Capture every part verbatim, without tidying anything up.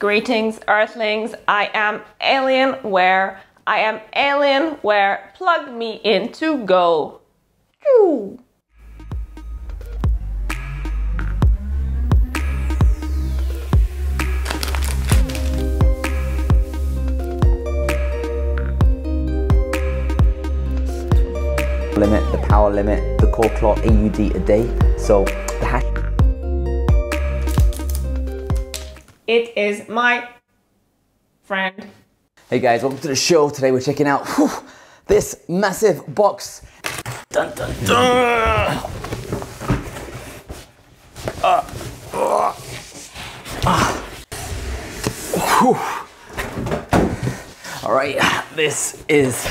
Greetings, Earthlings. I am Alienware. I am Alienware. Plug me in to go. Ooh. Limit, the power limit, the core clock A U D a day, so the hash. It is my friend. Hey guys, welcome to the show. Today we're checking out whew, this massive box. Dun, dun, dun. Uh, uh, uh. All right, this is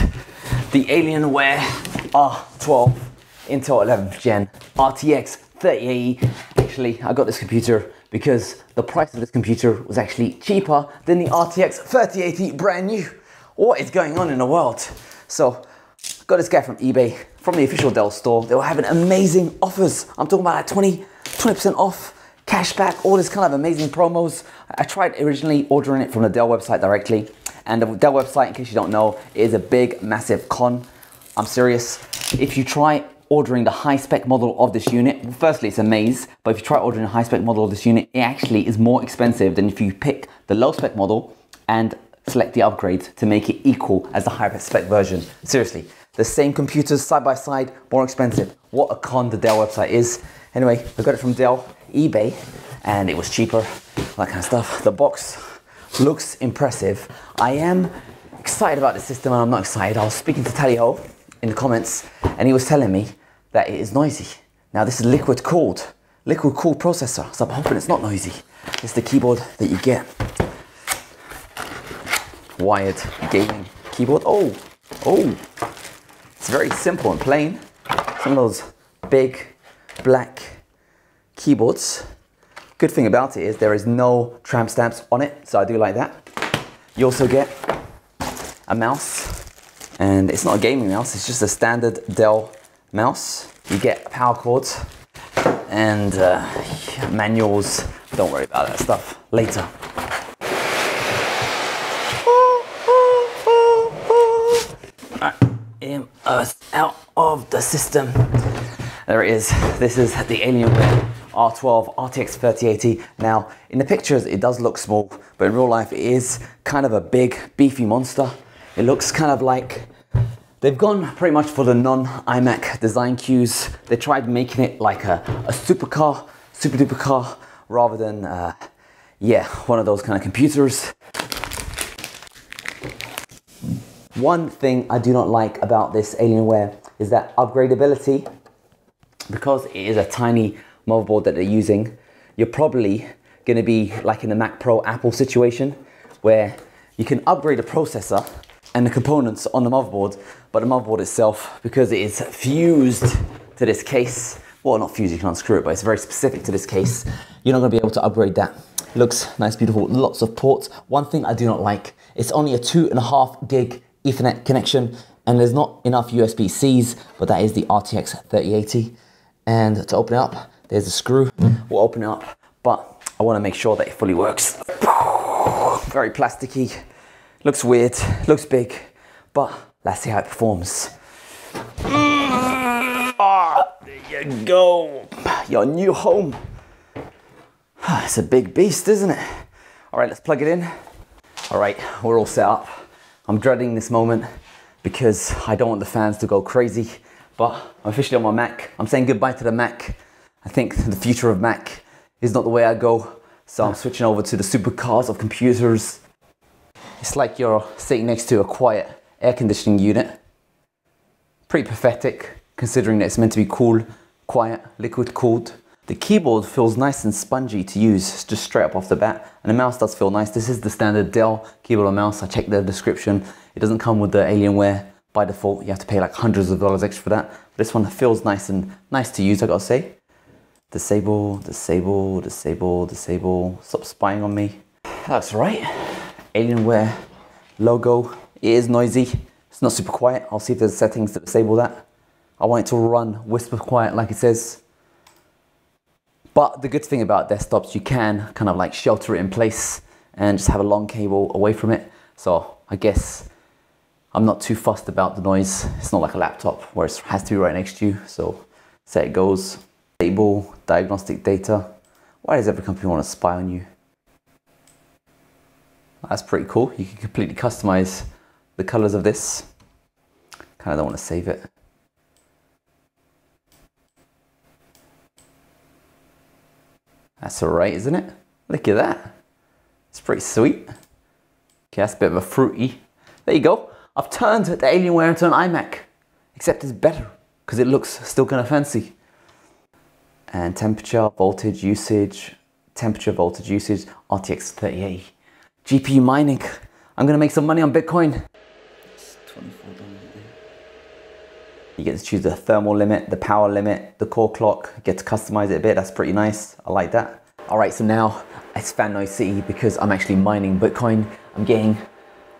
the Alienware R twelve Intel eleventh Gen R T X thirty eighty. Actually, I got this computer because the price of this computer was actually cheaper than the R T X thirty eighty brand new. What is going on in the world? So, got this guy from eBay, from the official Dell store. They were having amazing offers. I'm talking about like twenty, twenty percent off, cashback, all this kind of amazing promos. I tried originally ordering it from the Dell website directly. And the Dell website, in case you don't know, is a big, massive con. I'm serious. If you try ordering the high-spec model of this unit, well, firstly, it's a maze, but if you try ordering a high-spec model of this unit, it actually is more expensive than if you pick the low-spec model and select the upgrades to make it equal as the high-spec version. Seriously, the same computers side-by-side, more expensive. What a con the Dell website is. Anyway, I got it from Dell, eBay, and it was cheaper, that kind of stuff. The box looks impressive. I am excited about the system, and I'm not excited. I was speaking to Tally Ho in the comments, and he was telling me that it is noisy. Now this is liquid cooled, liquid cooled processor, so I'm hoping it's not noisy. It's the keyboard that you get. Wired gaming keyboard. Oh, oh, it's very simple and plain. Some of those big black keyboards. Good thing about it is there is no tramp stamps on it, so I do like that. You also get a mouse. And it's not a gaming mouse, it's just a standard Dell mouse. You get power cords and uh, manuals. Don't worry about that stuff later. All right, us out of the system. There it is. This is the Alienware R twelve R T X thirty eighty. Now, in the pictures, it does look small, but in real life, it is kind of a big, beefy monster. It looks kind of like they've gone pretty much for the non-iMac design cues. They tried making it like a, a supercar, super duper car, rather than, uh, yeah, one of those kind of computers. One thing I do not like about this Alienware is that upgradability, because it is a tiny motherboard that they're using, you're probably gonna be like in the Mac Pro Apple situation, where you can upgrade a processor and the components on the motherboard, but the motherboard itself, because it is fused to this case, well, not fused, you can unscrew it, but it's very specific to this case, you're not gonna be able to upgrade that. Looks nice, beautiful, lots of ports. One thing I do not like, it's only a two and a half gig Ethernet connection, and there's not enough U S B Cs, but that is the R T X thirty eighty. And to open it up, there's a screw, we'll open it up, but I wanna make sure that it fully works. Very plasticky. Looks weird, looks big, but let's see how it performs. Mm. Oh, there you go, your new home. It's a big beast, isn't it? All right, let's plug it in. All right, we're all set up. I'm dreading this moment because I don't want the fans to go crazy, but I'm officially on my Mac. I'm saying goodbye to the Mac. I think the future of Mac is not the way I go, so I'm switching over to the supercars of computers. It's like you're sitting next to a quiet air conditioning unit. Pretty pathetic, considering that it's meant to be cool, quiet, liquid cooled. The keyboard feels nice and spongy to use, just straight up off the bat. And the mouse does feel nice. This is the standard Dell keyboard and mouse. I checked the description. It doesn't come with the Alienware by default. You have to pay like hundreds of dollars extra for that. But this one feels nice and nice to use, I gotta say. Disable, disable, disable, disable. Stop spying on me. That's right. Alienware logo, it is noisy, it's not super quiet. I'll see if there's settings to disable that. I want it to run whisper quiet like it says. But the good thing about desktops, you can kind of like shelter it in place and just have a long cable away from it. So I guess I'm not too fussed about the noise. It's not like a laptop where it has to be right next to you. So say it goes, stable, diagnostic data. Why does every company want to spy on you? That's pretty cool. You can completely customize the colors of this. Kind of don't want to save it. That's all right, isn't it? Look at that. It's pretty sweet. Okay, that's a bit of a fruity. There you go. I've turned the Alienware into an iMac, except it's better because it looks still kind of fancy. And temperature, voltage, usage, temperature, voltage, usage, R T X thirty eighty. G P U mining. I'm gonna make some money on Bitcoin. It's twenty-four dollars. You get to choose the thermal limit, the power limit, the core clock. You get to customize it a bit. That's pretty nice. I like that. All right, so now it's fan noise city because I'm actually mining Bitcoin. I'm getting,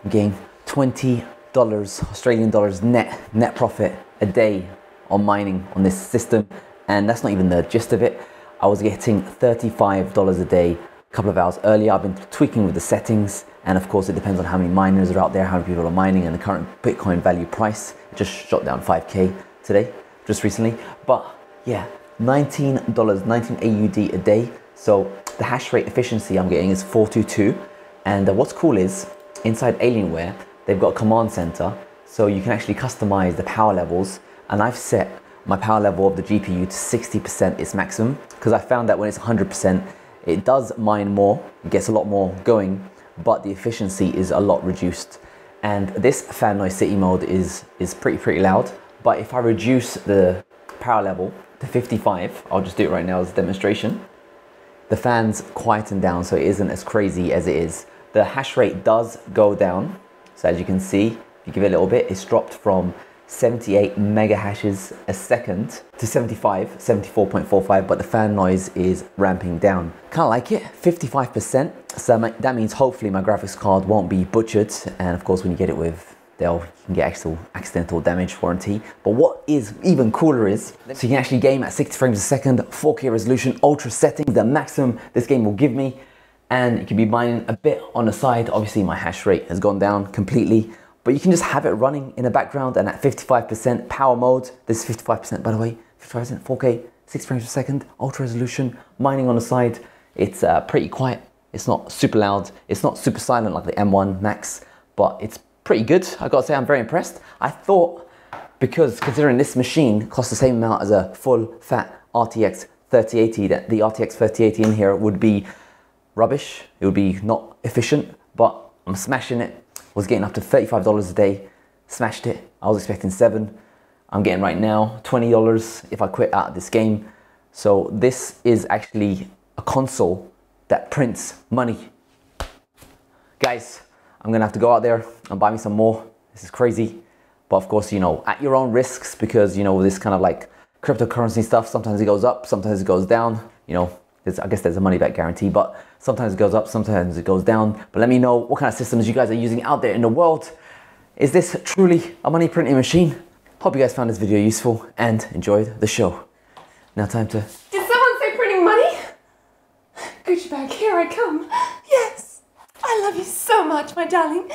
I'm getting twenty dollars Australian dollars net net profit a day on mining on this system, and that's not even the gist of it. I was getting thirty-five dollars a day a couple of hours earlier. I've been tweaking with the settings, and of course it depends on how many miners are out there, how many people are mining, and the current Bitcoin value price. It just shot down five K today, just recently. But yeah, nineteen dollars, nineteen A U D a day. So the hash rate efficiency I'm getting is four two two. And uh, what's cool is inside Alienware, they've got a command center, so you can actually customize the power levels. And I've set my power level of the G P U to sixty percent its maximum, because I found that when it's one hundred percent, it does mine more, it gets a lot more going, but the efficiency is a lot reduced. And this fan noise city mode is, is pretty, pretty loud. But if I reduce the power level to fifty-five, I'll just do it right now as a demonstration. The fan's quieten down, so it isn't as crazy as it is. The hash rate does go down. So as you can see, if you give it a little bit, it's dropped from seventy-eight mega hashes a second to seventy-five, seventy-four point four five, but the fan noise is ramping down. Kind of like it, fifty-five percent. So my, that means hopefully my graphics card won't be butchered. And of course, when you get it with Dell, you can get actual accidental damage warranty. But what is even cooler is, so you can actually game at sixty frames a second, four K resolution, ultra settings, the maximum this game will give me. And you can be mining a bit on the side. Obviously my hash rate has gone down completely, but you can just have it running in the background. And at fifty-five percent power mode, this is fifty-five percent by the way, fifty-five percent four K, six frames per second, ultra resolution, mining on the side. It's uh, pretty quiet. It's not super loud. It's not super silent like the M one Max, but it's pretty good. I gotta say, I'm very impressed. I thought, because considering this machine costs the same amount as a full fat R T X thirty eighty, that the R T X thirty eighty in here would be rubbish, it would be not efficient, but I'm smashing it. Was getting up to thirty-five dollars a day, smashed it. I was expecting seven. I'm getting right now twenty dollars if I quit out of this game. So this is actually a console that prints money. Guys, I'm gonna have to go out there and buy me some more. This is crazy, but of course, you know, at your own risks, because you know, this kind of like cryptocurrency stuff, sometimes it goes up, sometimes it goes down, you know. I guess there's a money back guarantee, but sometimes it goes up, sometimes it goes down. But let me know what kind of systems you guys are using out there in the world. Is this truly a money printing machine? Hope you guys found this video useful and enjoyed the show. Now time to... Did someone say printing money? Gucci bag, here I come. Yes, I love you so much, my darling.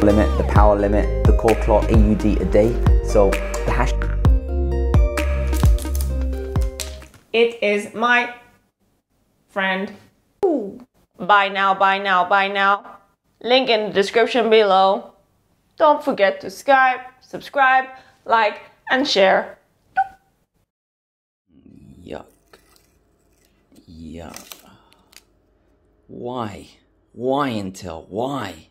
Limit, the power limit, the core clock, A U D a day. So the hash. It is my friend. Ooh. Buy now, buy now, buy now. Link in the description below. Don't forget to Skype, subscribe, like, and share. Yuck. Yuck. Why? Why Intel? Why?